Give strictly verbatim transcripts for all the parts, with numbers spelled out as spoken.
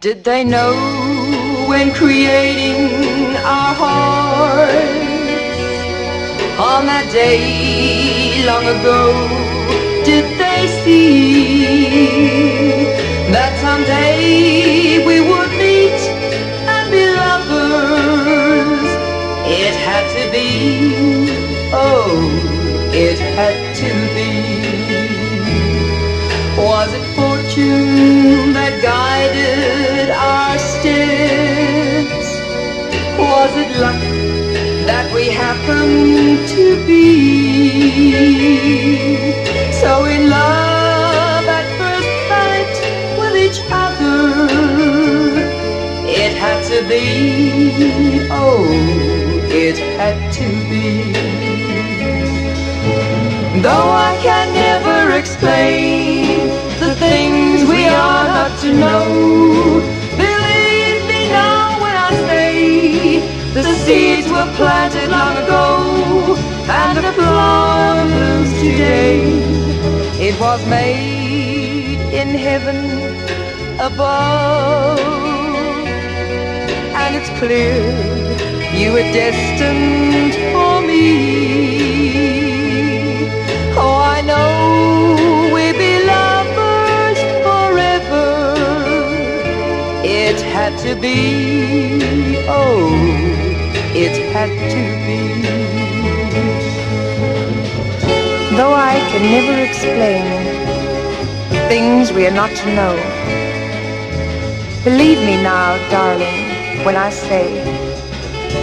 Did they know when creating our hearts on that day long ago? Did they see that someday we would meet and be lovers? It had to be, oh, it had to be. Was it fortune that guided our steps? Was it luck that we happened to be so in love at first sight with each other? It had to be, oh, it had to be. Though I can never explain the things we are not to know, the seeds were planted long ago, and the flower blooms today. It was made in heaven above, and it's clear you were destined for me. Oh, I know we'll be lovers forever. It had to be, oh, it had to be. Though I can never explain things we are not to know, believe me now, darling, when I say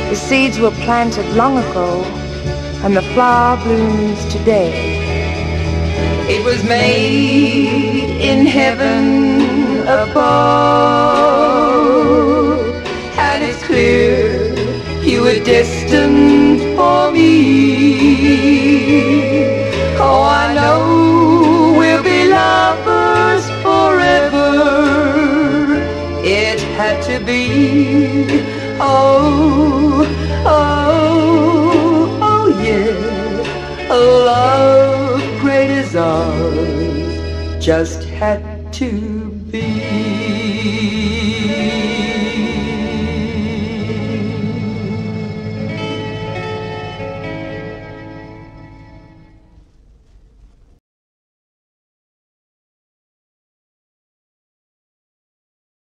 the seeds were planted long ago and the flower blooms today. It was made in heaven above, and it's clear you were destined for me. Oh, I know we'll be lovers forever. It had to be, oh, oh, oh yeah. Love great as ours just had to be.